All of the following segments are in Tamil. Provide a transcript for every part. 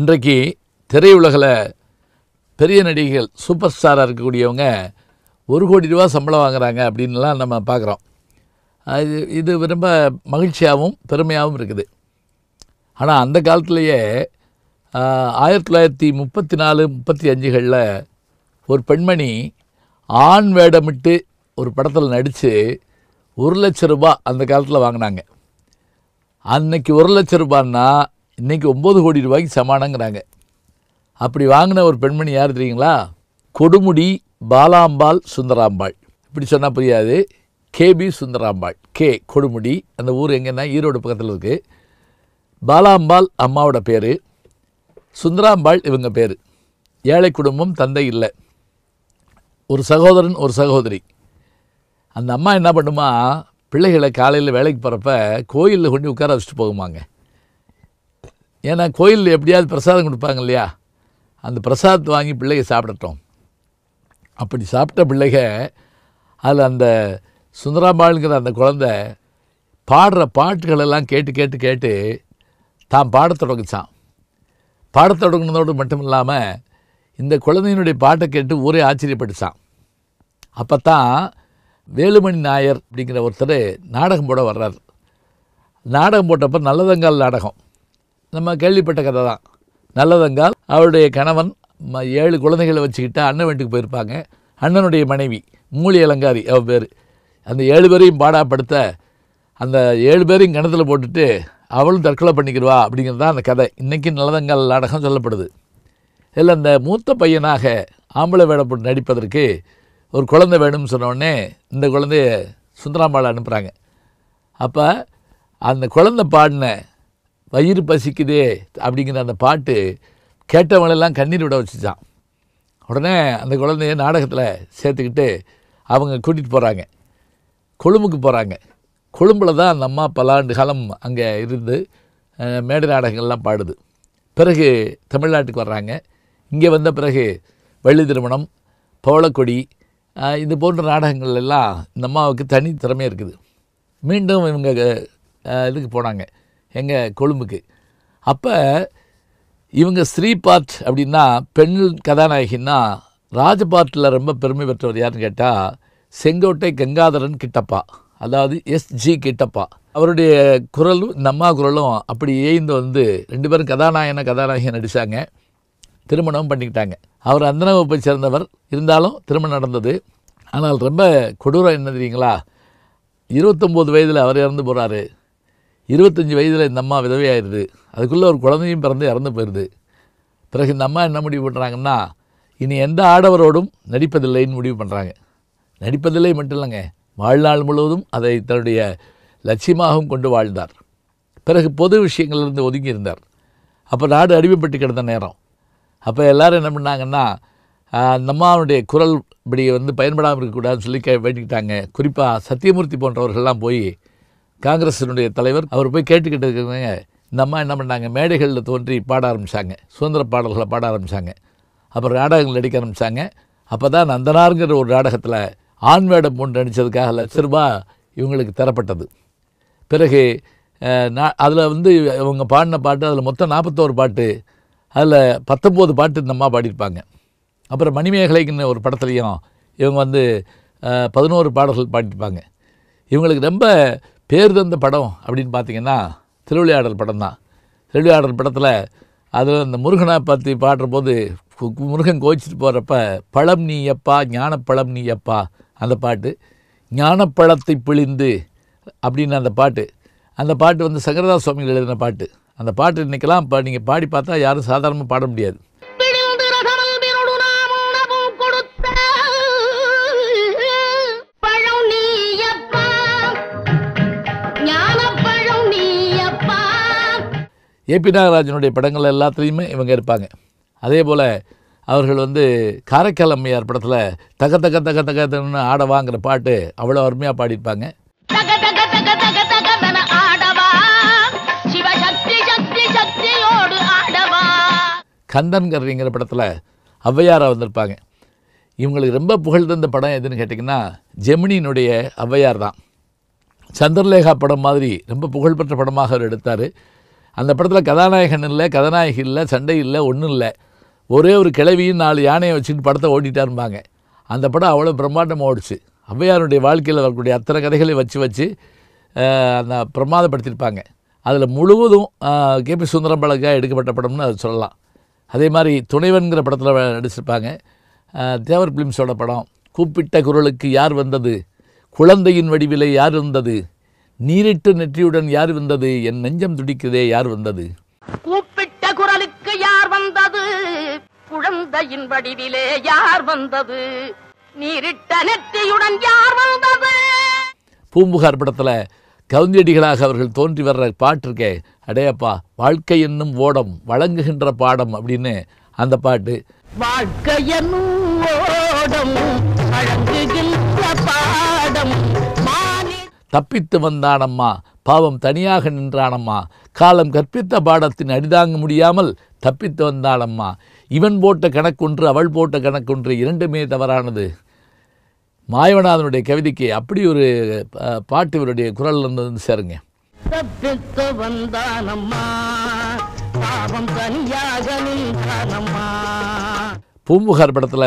இன்றைக்கு திரையுலகில் பெரிய நடிகைகள் சூப்பர் ஸ்டாராக இருக்கக்கூடியவங்க 1 கோடி ரூபா சம்பளம் வாங்குகிறாங்க அப்படின்லாம் நம்ம பார்க்குறோம். இது ரொம்ப மகிழ்ச்சியாகவும் பெருமையாகவும் இருக்குது. ஆனால் அந்த காலத்துலேயே 1934, 1935களில் ஒரு பெண்மணி ஆண் வேடமிட்டு ஒரு படத்தில் நடித்து 1 லட்ச ரூபா அந்த காலத்தில் வாங்கினாங்க. அன்றைக்கி 1 லட்ச ரூபான்னா இன்றைக்கி 9 கோடி ரூபாய்க்கு சமானங்கிறாங்க. அப்படி வாங்கின ஒரு பெண்மணி யார் தெரியுங்களா? கொடுமுடி பாலாம்பாள் சுந்தராம்பாள். இப்படி சொன்னால் புரியாது. கே.பி. சுந்தராம்பாள். கே கொடுமுடி, அந்த ஊர் எங்கன்னா ஈரோடு பக்கத்தில் இருக்குது. பாலாம்பாள் அம்மாவோட பேர், சுந்தராம்பாள் இவங்க பேர். ஏழை குடும்பம், தந்தை இல்லை, ஒரு சகோதரன் ஒரு சகோதரி. அந்த அம்மா என்ன பண்ணுமா, பிள்ளைகளை காலையில் வேலைக்கு போகிறப்ப கோயிலில் கொண்டு உட்கார வச்சுட்டு போகுமாங்க. ஏன்னா கோயிலில் எப்படியாவது பிரசாதம் கொடுப்பாங்க இல்லையா, அந்த பிரசாதத்தை வாங்கி பிள்ளைக சாப்பிடட்டோம். அப்படி சாப்பிட்ட பிள்ளைக, அதில் அந்த சுந்தராம்பாளுங்கிற அந்த குழந்தை பாடுற பாட்டுகளெல்லாம் கேட்டு கேட்டு கேட்டு தான் பாடத் தொடங்கிச்சான். பாடத் தொடங்கினதோடு மட்டும் இல்லாமல் இந்த குழந்தையினுடைய பாட்டை கேட்டு ஒரே ஆச்சரியப்பட்டுச்சான். அப்போ தான் வேலுமணி நாயர் அப்படிங்கிற ஒருத்தர் நாடகம் போட வர்றார். நாடகம் போட்டப்போ நல்லதங்கால் நாடகம், நம்ம கேள்விப்பட்ட கதை தான். நல்லதங்கால் அவருடைய கணவன் 7 குழந்தைகளை வச்சுக்கிட்டு அண்ணன் வீட்டுக்கு போயிருப்பாங்க. அண்ணனுடைய மனைவி மூலி அலங்காரி அவ பேர். அந்த 7 பேரையும் பாடாப்படுத்த அந்த 7 பேரையும் கிணத்துல போட்டுட்டு அவளும் தற்கொலை பண்ணிக்கிடுவா அப்படிங்கிறது தான் அந்த கதை. இன்றைக்கி நல்லதங்கால் நாடகம் சொல்லப்படுது. இதில் அந்த மூத்த பையனாக ஆம்பளை வேடப்பட்டு நடிப்பதற்கு ஒரு குழந்தை வேணும்னு சொன்னோடனே இந்த குழந்தைய சுந்தராம்பாளை அனுப்புகிறாங்க. அப்போ அந்த குழந்தை பாடின வயிறு பசிக்குதே அப்படிங்கிற அந்த பாட்டு கேட்டவங்களெல்லாம் கண்ணீர் விட வச்சுச்சான். உடனே அந்த குழந்தைய நாடகத்தில் சேர்த்துக்கிட்டு அவங்க கூட்டிகிட்டு போகிறாங்க, கொழும்புக்கு போகிறாங்க. கொழும்பில் தான் அந்த அம்மா பல ஆண்டு காலம் அங்கே இருந்து மேடை நாடகங்கள்லாம் பாடுது. பிறகு தமிழ்நாட்டுக்கு வர்றாங்க. இங்கே வந்த பிறகு வெள்ளித்திருமணம், போல குடி, இது போன்ற நாடகங்கள் எல்லாம் இந்த அம்மாவுக்கு தனி திறமையாக இருக்குது. மீண்டும் இவங்க இதுக்கு போனாங்க, எங்கள் கொழும்புக்கு. அப்போ இவங்க ஸ்ரீ பார்ட் அப்படின்னா பெண் கதாநாயகின்னா ராஜபாட்டில் ரொம்ப பெருமை பெற்றவர் யாருன்னு கேட்டால் செங்கோட்டை கங்காதரன் கிட்டப்பா, அதாவது எஸ்ஜி கிட்டப்பா. அவருடைய குரலும் இந்த அம்மா குரலும் அப்படி ஏய்ந்து வந்து 2 பேரும் கதாநாயகியை நடித்தாங்க. திருமணம் பண்ணிக்கிட்டாங்க. அவர் அந்தனவை போய் சேர்ந்தவர், இருந்தாலும் திருமணம் நடந்தது. ஆனால் ரொம்ப கொடூரம் என்ன தெரியுங்களா, 29 வயதில் அவர் இறந்து போகிறாரு, 25 வயதில் இந்த அம்மா விதவையாயிடுது, அதுக்குள்ளே ஒரு குழந்தையும் பிறந்து இறந்து போயிடுது. பிறகு இந்த அம்மா என்ன முடிவு பண்ணுறாங்கன்னா, இனி எந்த ஆடவரோடும் நடிப்பதில்லைன்னு முடிவு பண்ணுறாங்க. நடிப்பதில்லை மட்டும் இல்லைங்க, வாழ்நாள் முழுவதும் அதை தன்னுடைய லட்சியமாகவும் கொண்டு வாழ்ந்தார். பிறகு பொது விஷயங்கள்லேருந்து ஒதுங்கி இருந்தார். அப்போ நாடு அடிமைப்பட்டு கிடந்த நேரம். அப்போ எல்லோரும் என்ன பண்ணாங்கன்னா, இந்த அம்மாவுடைய குரல் இப்படி வந்து பயன்படாமல் இருக்கக்கூடாதுன்னு சொல்லி வேண்டிக்கிட்டாங்க. குறிப்பாக சத்தியமூர்த்தி போன்றவர்கள்லாம் போய், காங்கிரஸினுடைய தலைவர், அவர் போய் கேட்டுக்கிட்டு இருக்கிறவங்க இந்த அம்மா என்ன பண்ணாங்க, மேடைகளில் தோன்றி பாட ஆரம்பித்தாங்க, சுதந்திர பாடல்களை பாட ஆரம்பித்தாங்க. அப்புறம் நாடகங்கள் நடிக்க ஆரம்பித்தாங்க. அப்போ தான் நந்தனாருங்கிற ஒரு நாடகத்தில் ஆண் வேடம் போன்று நடித்ததுக்காக 1 லட்ச ரூபா இவங்களுக்கு தரப்பட்டது. பிறகு அதில் வந்து இவங்க பாடின பாட்டு, அதில் மொத்தம் 41 பாட்டு, அதில் 19 பாட்டு இந்த அம்மா பாடியிருப்பாங்க. அப்புறம் மணிமேகலைக்குன்னு ஒரு படத்துலையும் இவங்க வந்து 11 பாடல்கள் பாடியிருப்பாங்க. இவங்களுக்கு ரொம்ப பேர் தந்த படம் அப்படின்னு பார்த்திங்கன்னா திருவிளையாடல் படம் தான். திருவிளையாடல் படத்தில் அதில் அந்த முருகனை பற்றி பாடுற போது முருகன் கோச்சிட்டு போகிறப்ப பழம் நீ எப்பா ஞானப்பழம் நீ எப்பா அந்த பாட்டு, ஞானப்பழத்தை பிழிந்து அப்படின்னு அந்த பாட்டு. அந்த பாட்டு வந்து சங்கரதாஸ் சுவாமிகள் எழுதின பாட்டு. அந்த பாட்டு இன்றைக்கெல்லாம் இப்போ நீங்கள் பாடி பார்த்தா யாரும் சாதாரணமாக பாட முடியாது. ஏபி நாகராஜனுடைய படங்கள் எல்லாத்துலேயுமே இவங்க இருப்பாங்க. அதே போல் அவர்கள் வந்து கரக்கல அம்மையார் படத்தில் தக தக தக தகன்னு ஆட வாங்கிற பாட்டு அவ்வளோ அருமையாக பாடியிருப்பாங்க. கந்தன் கரடிங்கிற படத்தில் ஔவையாராக வந்திருப்பாங்க. இவங்களுக்கு ரொம்ப புகழ் தந்த படம் எதுன்னு கேட்டிங்கன்னா ஜெமினியினுடைய ஔவையார் தான். சந்திரலேகா படம் மாதிரி ரொம்ப புகழ்பெற்ற படமாக அவர் எடுத்தார். அந்த படத்தில் கதாநாயகன் இல்லை, கதாநாயகி இல்லை, சண்டை இல்லை, ஒன்றும் இல்லை. ஒரே ஒரு கிளவியும் 4 யானையை வச்சுட்டு படத்தை ஓட்டிட்டாருப்பாங்க. அந்த படம் அவ்வளோ பிரம்மாண்டமாக ஓடிச்சு. ஔவையாருடைய வாழ்க்கையில் வரக்கூடிய அத்தனை கதைகளை வச்சு வச்சு அந்த பிரமாதப்படுத்தியிருப்பாங்க. அதில் முழுவதும் கே.பி. சுந்தரம்பலுக்காக எடுக்கப்பட்ட படம்னு அதை சொல்லலாம். அதே மாதிரி துணைவன்கிற படத்தில் நடிச்சிருப்பாங்க. தேவர் பிலிம்ஸோட படம், கூப்பிட்ட குரலுக்கு யார் வந்தது, குழந்தையின் வடிவிலே யார் வந்தது, நீரிட்டு நெற்றியுடன் யார் வந்தது, என் நெஞ்சம் துடிக்குதே யார் வந்தது, கூப்பிட்ட குரலுக்கு யார் வந்தது, குழந்தையின் வடிவிலே யார் வந்தது, நீரிட்ட நெற்றியுடன் யார் வந்தது. பூம்புகார் படத்தில் கவுந்தியடிகளாக அவர்கள் தோன்றி வர்ற பாட்டு இருக்கே, அடையப்பா வாழ்க்கை என்னும் ஓடம் வழங்குகின்ற பாடம் அப்படின்னு அந்த பாட்டு. வாழ்க்கை என்னும் ஓடம் வழங்குகின்ற பாடம், தப்பித்து வந்தானம்மா பாவம் தனியாக நின்றானம்மா, காலம் கற்பித்த பாடத்தின் அடிதாங்க முடியாமல் தப்பித்து வந்தானம்மா, இவன் போட்ட கணக்கொன்று அவள் போட்ட கணக்கொன்று இரண்டுமே தவறானது. மாயவநாதனுடைய கவிதைக்கு அப்படி ஒரு பாட்டு இவருடைய குரல் வந்து சேருங்க. தப்பித்து வந்தானம்மா பாவம் தனியாக நின்றானம்மா. பூம்புகார் படத்தில்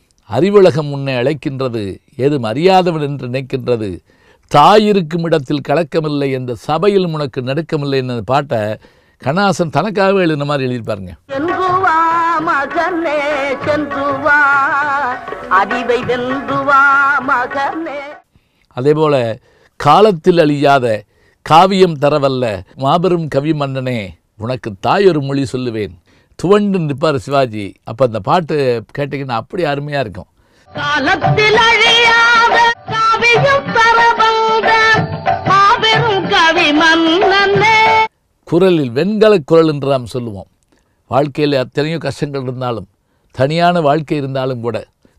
அறிவுலகம் உன்னை அழைக்கின்றது ஏதும் அறியாதவன் என்று நினைக்கின்றது, தாயிருக்கும் இடத்தில் கலக்கமில்லை என்ற சபையில் உனக்கு நடுக்கமில்லை என்ற பாட்டை கண்ணதாசன் தனக்காகவே எழுதின மாதிரி எழுதியிருப்பாருங்க. அதே போல் காலத்தில் அழியாத காவியம் தரவல்ல மாபெரும் கவி மன்னனே உனக்கு தாய் ஒரு மொழி சொல்லுவேன் துவண்டு நிற்பார் சிவாஜி. அப்போ அந்த பாட்டு கேட்டிங்கன்னா அப்படி அருமையாக இருக்கும். குரலில் வெண்கல குரல் என்று நாம் சொல்லுவோம். வாழ்க்கையில் அத்தனையோ கஷ்டங்கள் இருந்தாலும், தனியான வாழ்க்கை இருந்தாலும் கூட,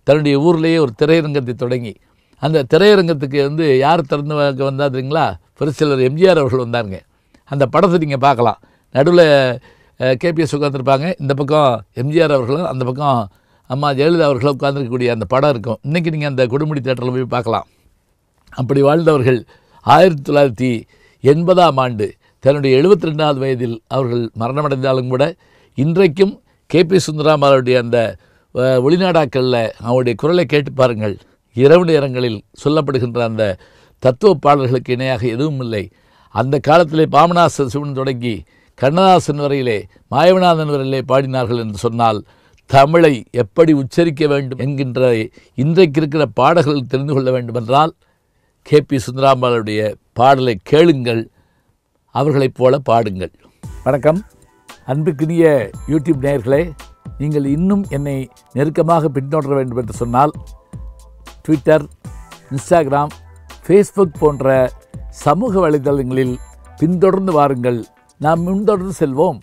தன்னுடைய ஊர்லேயே ஒரு திரையரங்கத்தை தொடங்கி அந்த திரையரங்கத்துக்கு வந்து யார் திறந்து வந்தாதுங்களா, பெருசிலர் எம்ஜிஆர் அவர்கள் வந்தாருங்க. அந்த படத்தை நீங்கள் பார்க்கலாம். நடுவில் கேபிஎஸ் உட்காந்துருப்பாங்க, இந்த பக்கம் எம்ஜிஆர் அவர்களும் அந்த பக்கம் அம்மா ஜெயலலிதா அவர்களும் உட்காந்துருக்கக்கூடிய அந்த படம் இருக்கும். இன்றைக்கி நீங்கள் அந்த கொடுமுடி தேட்டரில் போய் பார்க்கலாம். அப்படி வாழ்ந்தவர்கள் 1980 தன்னுடைய 72வது வயதில் அவர்கள் மரணமடைந்தாலும் கூட இன்றைக்கும் கே.பி. சுந்தரம்மாளுடைய அந்த ஒளிநாடாக்களில் அவருடைய குரலை கேட்டு பாருங்கள். இரவு நேரங்களில் சொல்லப்படுகின்ற அந்த தத்துவ பாடல்களுக்கு இணையாக எதுவும் இல்லை. அந்த காலத்திலே பாமனாச சிவன் தொடங்கி கண்ணதாசன் வரையிலே, மாயவநாதன் வரையிலே பாடினார்கள் என்று சொன்னால், தமிழை எப்படி உச்சரிக்க வேண்டும் என்கின்ற இன்றைக்கு இருக்கிற பாடல்கள் தெரிந்து கொள்ள வேண்டுமென்றால் கே.பி. சுந்தரம்மாளுடைய பாடலை கேளுங்கள், அவர்களைப் போல பாடுங்கள். வணக்கம் அன்புக்குரிய யூடியூப் நேயர்களே, நீங்கள் இன்னும் என்னை நெருக்கமாக பின்தொடர வேண்டும் என்று சொன்னால் ட்விட்டர், இன்ஸ்டாகிராம், ஃபேஸ்புக் போன்ற சமூக வலைதளங்களில் பின்தொடர்ந்து வாருங்கள். நாம் முன்தொடர்ந்து செல்வோம்.